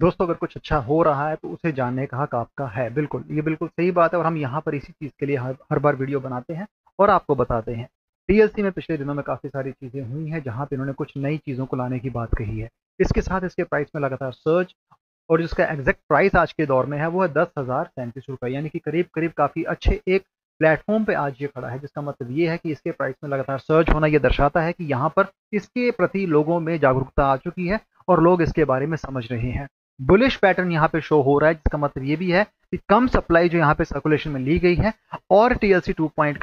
दोस्तों अगर कुछ अच्छा हो रहा है तो उसे जानने का हक आपका है। बिल्कुल, ये बिल्कुल सही बात है और हम यहाँ पर इसी चीज़ के लिए हर बार वीडियो बनाते हैं और आपको बताते हैं। TLC में पिछले दिनों में काफ़ी सारी चीज़ें हुई हैं जहाँ पे इन्होंने कुछ नई चीज़ों को लाने की बात कही है। इसके साथ इसके प्राइस में लगातार सर्च और जिसका एग्जैक्ट प्राइस आज के दौर में है वो है 10,037 रुपये, यानी कि करीब करीब काफ़ी अच्छे एक प्लेटफॉर्म पे आज ये खड़ा है, जिसका मतलब ये है कि इसके प्राइस में लगातार सर्च होना ये दर्शाता है कि यहाँ पर इसके प्रति लोगों में जागरूकता आ चुकी है और लोग इसके बारे में समझ रहे हैं। बुलिश पैटर्न यहाँ पे शो हो रहा है, जिसका मतलब ये भी है कि कम सप्लाई जो यहाँ पे सर्कुलेशन में ली गई है और TLC 2.0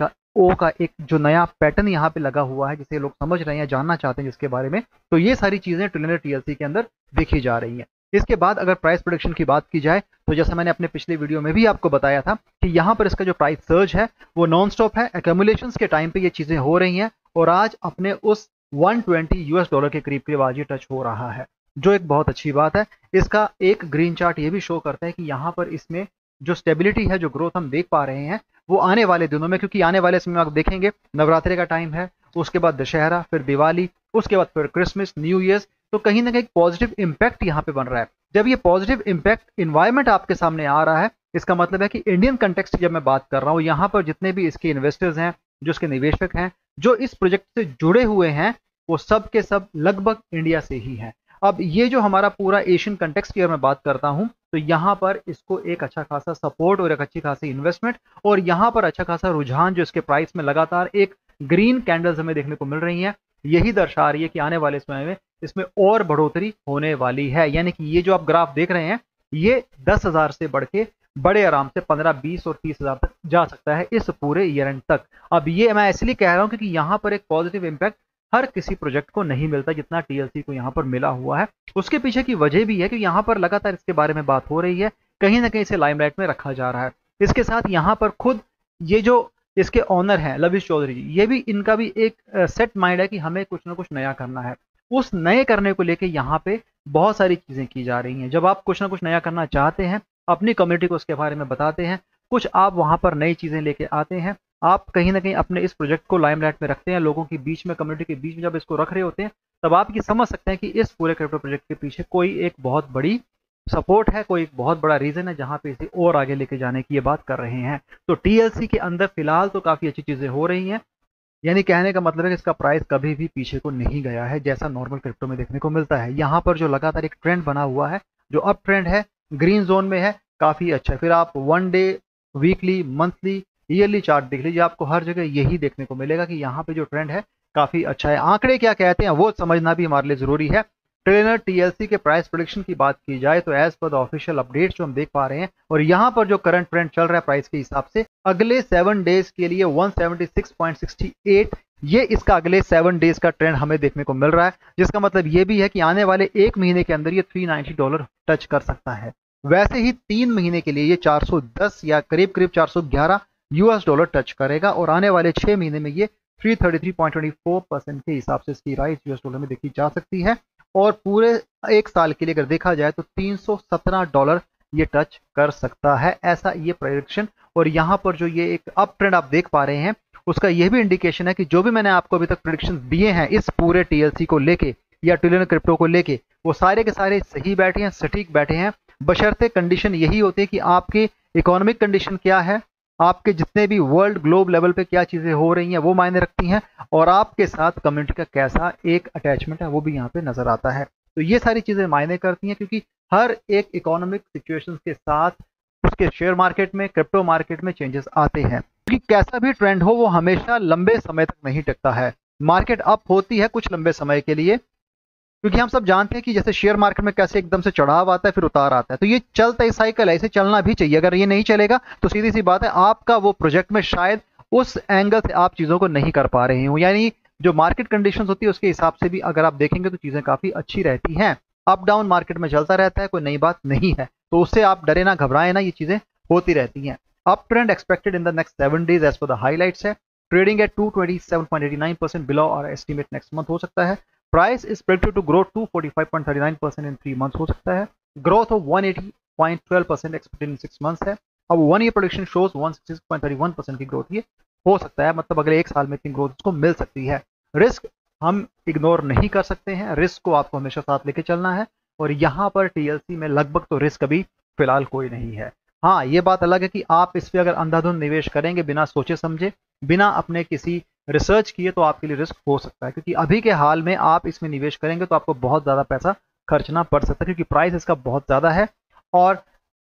का एक जो नया पैटर्न यहाँ पे लगा हुआ है जिसे लोग समझ रहे हैं, जानना चाहते हैं जिसके बारे में, तो ये सारी चीज़ें ट्रिलियनर TLC के अंदर देखी जा रही हैं। इसके बाद अगर प्राइस प्रोडक्शन की बात की जाए तो जैसा मैंने अपने पिछले वीडियो में भी आपको बताया था कि यहाँ पर इसका जो प्राइस सर्ज है वो नॉन स्टॉप है। एक्यूमुलेशंस के टाइम पे ये चीज़ें हो रही हैं और आज अपने उस $120 के करीब करीब आज ये टच हो रहा है, जो एक बहुत अच्छी बात है। इसका एक ग्रीन चार्ट ये भी शो करता है कि यहाँ पर इसमें जो स्टेबिलिटी है, जो ग्रोथ हम देख पा रहे हैं वो आने वाले दिनों में, क्योंकि आने वाले समय आप देखेंगे नवरात्रि का टाइम है, उसके बाद दशहरा, फिर दिवाली, उसके बाद फिर क्रिसमस, न्यू ईयर्स, तो कहीं ना कहीं पॉजिटिव इंपैक्ट यहाँ पे बन रहा है। जब ये पॉजिटिव इंपैक्ट इन्वायरमेंट आपके सामने आ रहा है, इसका मतलब है कि इंडियन कंटेक्स्ट की जब मैं बात कर रहा हूँ, यहाँ पर जितने भी इसके इन्वेस्टर्स हैं, जो इसके निवेशक हैं, जो इस प्रोजेक्ट से जुड़े हुए हैं, वो सब के सब लगभग इंडिया से ही हैं। अब ये जो हमारा पूरा एशियन कंटेक्स्ट की अगर मैं बात करता हूँ तो यहाँ पर इसको एक अच्छा खासा सपोर्ट और एक अच्छी खासी इन्वेस्टमेंट और यहाँ पर अच्छा खासा रुझान जो इसके प्राइस में लगातार एक ग्रीन कैंडल्स हमें देखने को मिल रही हैं, यही दर्शा रही है कि आने वाले समय में इसमें और बढ़ोतरी होने वाली है। यानी कि ये जो आप ग्राफ देख रहे हैं ये 10,000 से बढ़ के बड़े आराम से 15, 20 और 30,000 तक जा सकता है इस पूरे ईयर एंड तक। अब ये मैं इसलिए कह रहा हूँ क्योंकि यहाँ पर एक पॉजिटिव इम्पैक्ट हर किसी प्रोजेक्ट को नहीं मिलता जितना TLC को यहाँ पर मिला हुआ है। उसके पीछे की वजह भी है कि यहाँ पर लगातार इसके बारे में बात हो रही है, कहीं ना कहीं इसे लाइमलाइट में रखा जा रहा है। इसके साथ यहाँ पर खुद ये जो इसके ऑनर हैं लवी चौधरी जी, ये भी इनका भी एक सेट माइंड है कि हमें कुछ ना कुछ नया करना है। उस नए करने को लेके यहाँ पे बहुत सारी चीज़ें की जा रही हैं। जब आप कुछ ना कुछ नया करना चाहते हैं, अपनी कम्युनिटी को उसके बारे में बताते हैं, कुछ आप वहाँ पर नई चीज़ें लेके आते हैं, आप कहीं ना कहीं अपने इस प्रोजेक्ट को लाइमलाइट में रखते हैं, लोगों के बीच में, कम्युनिटी के बीच में जब इसको रख रहे होते हैं तब आप ये समझ सकते हैं कि इस पूरे क्रिप्टो प्रोजेक्ट के पीछे कोई एक बहुत बड़ी सपोर्ट है, कोई एक बहुत बड़ा रीज़न है जहाँ पे इसे और आगे लेके जाने की ये बात कर रहे हैं। तो TLC के अंदर फिलहाल तो काफ़ी अच्छी चीज़ें हो रही हैं, यानी कहने का मतलब है कि इसका प्राइस कभी भी पीछे को नहीं गया है जैसा नॉर्मल क्रिप्टो में देखने को मिलता है। यहाँ पर जो लगातार एक ट्रेंड बना हुआ है, जो अप ट्रेंड है, ग्रीन जोन में है, काफ़ी अच्छा। फिर आप one day, weekly, monthly, yearly chart देख लीजिए, आपको हर जगह यही देखने को मिलेगा कि यहाँ पर जो ट्रेंड है काफ़ी अच्छा है। आंकड़े क्या कहते हैं वो समझना भी हमारे लिए ज़रूरी है। ट्रिलियनर TLC के प्राइस प्रेडिक्शन की बात की जाए तो as per the official updates जो हम देख पा रहे हैं और यहाँ पर जो करंट ट्रेंड चल रहा है प्राइस के हिसाब से, अगले 7 डेज के लिए 176.68 ये इसका अगले 7 डेज का ट्रेंड हमें देखने को मिल रहा है, जिसका मतलब ये भी है कि आने वाले एक महीने के अंदर ये $390 टच कर सकता है। वैसे ही 3 महीने के लिए ये 410 या करीब करीब $411 टच करेगा और आने वाले 6 महीने में ये 333.24% के हिसाब से इसकी राइस $US में देखी जा सकती है और पूरे एक साल के लिए अगर देखा जाए तो $317 ये टच कर सकता है, ऐसा ये प्रेडिक्शन। और यहाँ पर जो ये एक अप ट्रेंड आप देख पा रहे हैं उसका ये भी इंडिकेशन है कि जो भी मैंने आपको अभी तक प्रेडिक्शंस दिए हैं इस पूरे TLC को लेके या ट्रिलियन क्रिप्टो को लेके, वो सारे के सारे सही बैठे हैं, सटीक बैठे हैं, बशर्ते कंडीशन यही होती है कि आपके इकोनॉमिक कंडीशन क्या है, आपके जितने भी वर्ल्ड ग्लोब लेवल पे क्या चीज़ें हो रही हैं वो मायने रखती हैं और आपके साथ कम्युनिटी का कैसा एक अटैचमेंट है वो भी यहाँ पे नज़र आता है। तो ये सारी चीज़ें मायने करती हैं क्योंकि हर एक इकोनॉमिक सिचुएशंस के साथ उसके शेयर मार्केट में, क्रिप्टो मार्केट में चेंजेस आते हैं, क्योंकि कैसा भी ट्रेंड हो वो हमेशा लंबे समय तक नहीं टिकता है। मार्केट अप होती है कुछ लंबे समय के लिए, क्योंकि हम सब जानते हैं कि जैसे शेयर मार्केट में कैसे एकदम से चढ़ाव आता है फिर उतार आता है, तो ये चलता ही साइकिल है, इसे चलना भी चाहिए। अगर ये नहीं चलेगा तो सीधी सी बात है आपका वो प्रोजेक्ट में शायद उस एंगल से आप चीज़ों को नहीं कर पा रहे हो, यानी जो मार्केट कंडीशंस होती है उसके हिसाब से भी अगर आप देखेंगे तो चीज़ें काफ़ी अच्छी रहती हैं। अप डाउन मार्केट में चलता रहता है, कोई नई बात नहीं है, तो उससे आप डरे ना, घबराएं ना, ये चीज़ें होती रहती हैं। Up trend expected in the next 7 days as per the highlights है। Trading at 227.89% below our estimate next month हो सकता है। Price is predicted to grow 245.39% in 3 months हो सकता है। Growth of 180.12% expected in 6 months है। अब 1 ईयर प्रोडक्शन शोज 166.31% की ग्रोथ ये हो सकता है, मतलब अगले एक साल में इतनी ग्रोथ इसको मिल सकती है। रिस्क हम इग्नोर नहीं कर सकते हैं, रिस्क को आपको हमेशा साथ लेके चलना है और यहाँ पर टीएलसी में लगभग तो रिस्क अभी फिलहाल कोई नहीं है। हाँ, ये बात अलग है कि आप इस पर अगर अंधाधुंध निवेश करेंगे बिना सोचे समझे, बिना अपने किसी रिसर्च किए, तो आपके लिए रिस्क हो सकता है, क्योंकि अभी के हाल में आप इसमें निवेश करेंगे तो आपको बहुत ज़्यादा पैसा खर्चना पड़ सकता है, क्योंकि प्राइस इसका बहुत ज़्यादा है और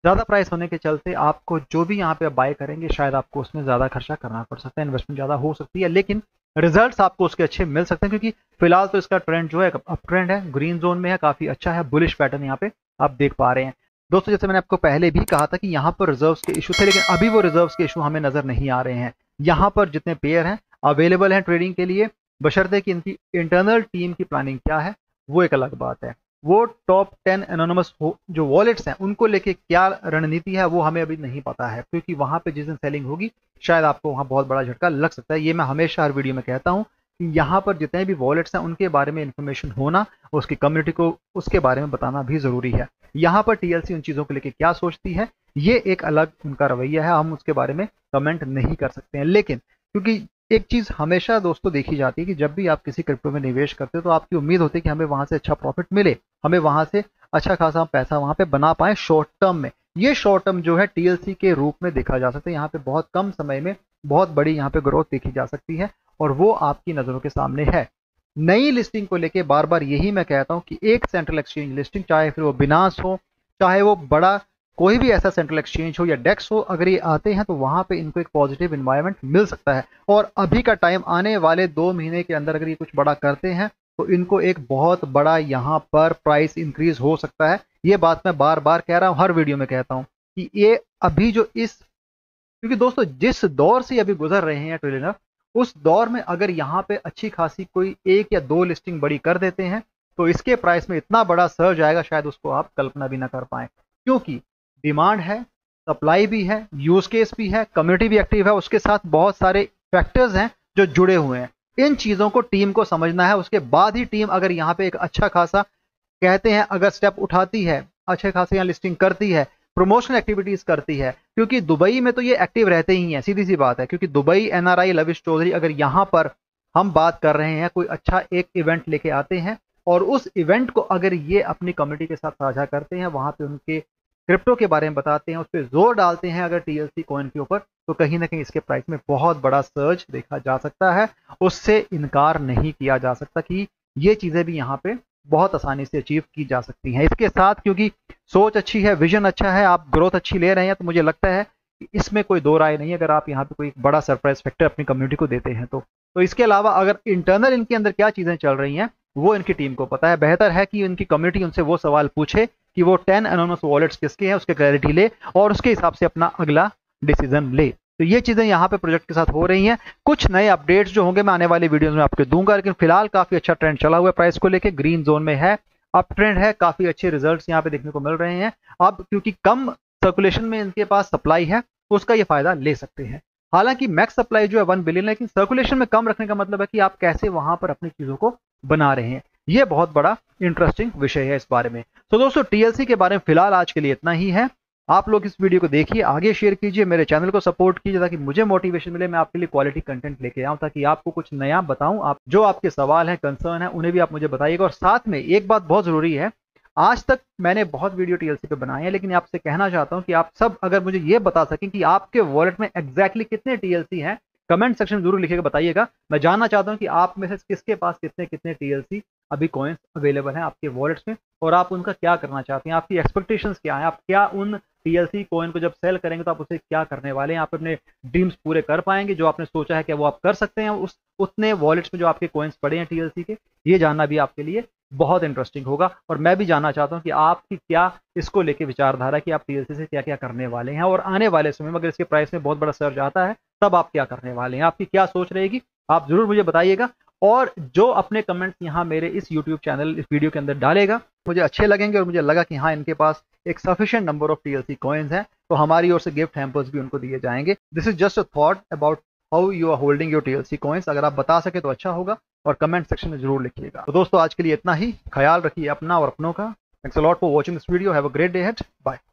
ज़्यादा प्राइस होने के चलते आपको जो भी यहाँ पे बाय करेंगे शायद आपको उसमें ज़्यादा खर्चा करना पड़ सकता है, इन्वेस्टमेंट ज़्यादा हो सकती है, लेकिन रिजल्ट्स आपको उसके अच्छे मिल सकते हैं, क्योंकि फिलहाल तो इसका ट्रेंड जो है अप ट्रेंड है, ग्रीन जोन में है, काफ़ी अच्छा है, बुलिश पैटर्न यहाँ पे आप देख पा रहे हैं। दोस्तों, जैसे मैंने आपको पहले भी कहा था कि यहाँ पर रिजर्व्स के इशू थे, लेकिन अभी वो रिजर्व्स के इशू हमें नज़र नहीं आ रहे हैं। यहाँ पर जितने पेयर हैं अवेलेबल हैं ट्रेडिंग के लिए, बशर्ते कि इनकी इंटरनल टीम की प्लानिंग क्या है वो एक अलग बात है। वो टॉप 10 एनोनिमस जो वॉलेट्स हैं उनको लेके क्या रणनीति है वो हमें अभी नहीं पता है, क्योंकि वहाँ पे जिस दिन सेलिंग होगी शायद आपको वहाँ बहुत बड़ा झटका लग सकता है। ये मैं हमेशा हर वीडियो में कहता हूँ कि यहाँ पर जितने भी वॉलेट्स हैं उनके बारे में इन्फॉर्मेशन होना, उसकी कम्युनिटी को उसके बारे में बताना भी ज़रूरी है। यहाँ पर टीएलसी उन चीज़ों को लेकर क्या सोचती है ये एक अलग उनका रवैया है, हम उसके बारे में कमेंट नहीं कर सकते हैं। लेकिन क्योंकि एक चीज़ हमेशा दोस्तों देखी जाती है कि जब भी आप किसी क्रिप्टो में निवेश करते हो तो आपकी उम्मीद होती है कि हमें वहाँ से अच्छा प्रॉफिट मिले, हमें वहाँ से अच्छा खासा पैसा वहाँ पे बना पाए शॉर्ट टर्म में। ये शॉर्ट टर्म जो है टीएलसी के रूप में देखा जा सकता है, यहाँ पे बहुत कम समय में बहुत बड़ी यहाँ पे ग्रोथ देखी जा सकती है और वो आपकी नज़रों के सामने है। नई लिस्टिंग को लेकर बार बार यही मैं कहता हूँ कि एक सेंट्रल एक्सचेंज लिस्टिंग, चाहे फिर वो बिनांस हो, चाहे वो बड़ा कोई भी ऐसा सेंट्रल एक्सचेंज हो या डेक्स हो, अगर ये आते हैं तो वहाँ पे इनको एक पॉजिटिव इन्वायरमेंट मिल सकता है। और अभी का टाइम आने वाले 2 महीने के अंदर अगर ये कुछ बड़ा करते हैं तो इनको एक बहुत बड़ा यहाँ पर प्राइस इंक्रीज हो सकता है। ये बात मैं बार बार कह रहा हूँ, हर वीडियो में कहता हूँ कि ये अभी जो क्योंकि दोस्तों जिस दौर से अभी गुजर रहे हैं ट्रेलर, उस दौर में अगर यहाँ पे अच्छी खासी कोई 1 या 2 लिस्टिंग बड़ी कर देते हैं तो इसके प्राइस में इतना बड़ा सर्ज आएगा शायद उसको आप कल्पना भी ना कर पाएँ, क्योंकि डिमांड है, सप्लाई भी है, यूज केस भी है, कम्युनिटी भी एक्टिव है, उसके साथ बहुत सारे फैक्टर्स हैं जो जुड़े हुए हैं। इन चीज़ों को टीम को समझना है, उसके बाद ही टीम अगर यहाँ पे एक अच्छा खासा कहते हैं अगर स्टेप उठाती है, अच्छे खासे यहाँ लिस्टिंग करती है, प्रमोशनल एक्टिविटीज़ करती है, क्योंकि दुबई में तो ये एक्टिव रहते ही हैं, सीधी सी बात है, क्योंकि दुबई NRI लवी चौधरी अगर यहाँ पर हम बात कर रहे हैं कोई अच्छा एक इवेंट लेके आते हैं और उस इवेंट को अगर ये अपनी कम्युनिटी के साथ साझा करते हैं, वहाँ पर उनके क्रिप्टो के बारे में बताते हैं, उस पर जोर डालते हैं अगर टीएलसी कॉइन के ऊपर, तो कहीं ना कहीं इसके प्राइस में बहुत बड़ा सर्ज देखा जा सकता है। उससे इनकार नहीं किया जा सकता कि ये चीज़ें भी यहाँ पे बहुत आसानी से अचीव की जा सकती हैं। इसके साथ क्योंकि सोच अच्छी है, विजन अच्छा है, आप ग्रोथ अच्छी ले रहे हैं, तो मुझे लगता है कि इसमें कोई दो राय नहीं है अगर आप यहाँ पर कोई बड़ा सरप्राइज फैक्टर अपनी कम्युनिटी को देते हैं तो इसके अलावा अगर इंटरनल इनके अंदर क्या चीज़ें चल रही हैं वो इनकी टीम को पता है। बेहतर है कि इनकी कम्युनिटी उनसे वो सवाल पूछे कि वो 10 एनोनिमस वॉलेट्स किसके हैं, उसके क्लैरिटी ले और उसके हिसाब से अपना अगला डिसीजन ले। तो ये चीज़ें यहाँ पे प्रोजेक्ट के साथ हो रही हैं। कुछ नए अपडेट्स जो होंगे मैं आने वाली वीडियोस में आपको दूंगा, लेकिन फिलहाल काफ़ी अच्छा ट्रेंड चला हुआ है, प्राइस को लेके ग्रीन जोन में है, अप ट्रेंड है, काफ़ी अच्छे रिजल्ट्स यहाँ पे देखने को मिल रहे हैं। अब क्योंकि कम सर्कुलेशन में इनके पास सप्लाई है उसका ये फ़ायदा ले सकते हैं। हालांकि मैक्स सप्लाई जो है 1 बिलियन, लेकिन सर्कुलेशन में कम रखने का मतलब है कि आप कैसे वहाँ पर अपनी चीज़ों को बना रहे हैं। ये बहुत बड़ा इंटरेस्टिंग विषय है इस बारे में। तो दोस्तों टीएलसी के बारे में फिलहाल आज के लिए इतना ही है। आप लोग इस वीडियो को देखिए, आगे शेयर कीजिए, मेरे चैनल को सपोर्ट कीजिए ताकि मुझे मोटिवेशन मिले, मैं आपके लिए क्वालिटी कंटेंट लेके आऊँ, ताकि आपको कुछ नया बताऊँ। आप जो आपके सवाल हैं, कंसर्न है, उन्हें भी आप मुझे बताइएगा। और साथ में एक बात बहुत ज़रूरी है, आज तक मैंने बहुत वीडियो टीएलसी पे बनाए हैं, लेकिन आपसे कहना चाहता हूँ कि आप सब अगर मुझे ये बता सकें कि आपके वॉलेट में एग्जैक्टली कितने टीएलसी हैं, कमेंट सेक्शन में जरूर लिखिएगा, बताइएगा। मैं जानना चाहता हूँ कि आप में से किसके पास कितने कितने टीएलसी अभी कॉइन्स अवेलेबल हैं आपके वॉलेट्स में और आप उनका क्या करना चाहते हैं, आपकी एक्सपेक्टेशंस क्या हैं, आप क्या उन टीएलसी कॉइन को जब सेल करेंगे तो आप उसे क्या करने वाले हैं, आप अपने ड्रीम्स पूरे कर पाएंगे, जो आपने सोचा है क्या वो आप कर सकते हैं उस उतने वॉलेट्स में जो आपके कॉइन्स पड़े हैं टीएलसी के। ये जानना भी आपके लिए बहुत इंटरेस्टिंग होगा और मैं भी जानना चाहता हूँ कि आपकी क्या इसको लेके विचारधारा कि आप टीएलसी से क्या क्या करने वाले हैं और आने वाले समय में अगर इसके प्राइस में बहुत बड़ा सर्ज आता है तब आप क्या करने वाले हैं, आपकी क्या सोच रहेगी, आप जरूर मुझे बताइएगा। और जो अपने कमेंट्स यहाँ मेरे इस YouTube चैनल इस वीडियो के अंदर डालेगा मुझे अच्छे लगेंगे और मुझे लगा कि हाँ इनके पास एक sufficient number of TLC coins हैं तो हमारी ओर से गिफ्ट हैम्पर्स भी उनको दिए जाएंगे। This is just a thought about how you are holding your TLC coins. अगर आप बता सके तो अच्छा होगा और कमेंट सेक्शन में जरूर लिखिएगा। तो दोस्तों आज के लिए इतना ही, ख्याल रखिए अपना और अपनों का। Thanks a lot for watching this video, have a great day ahead, bye.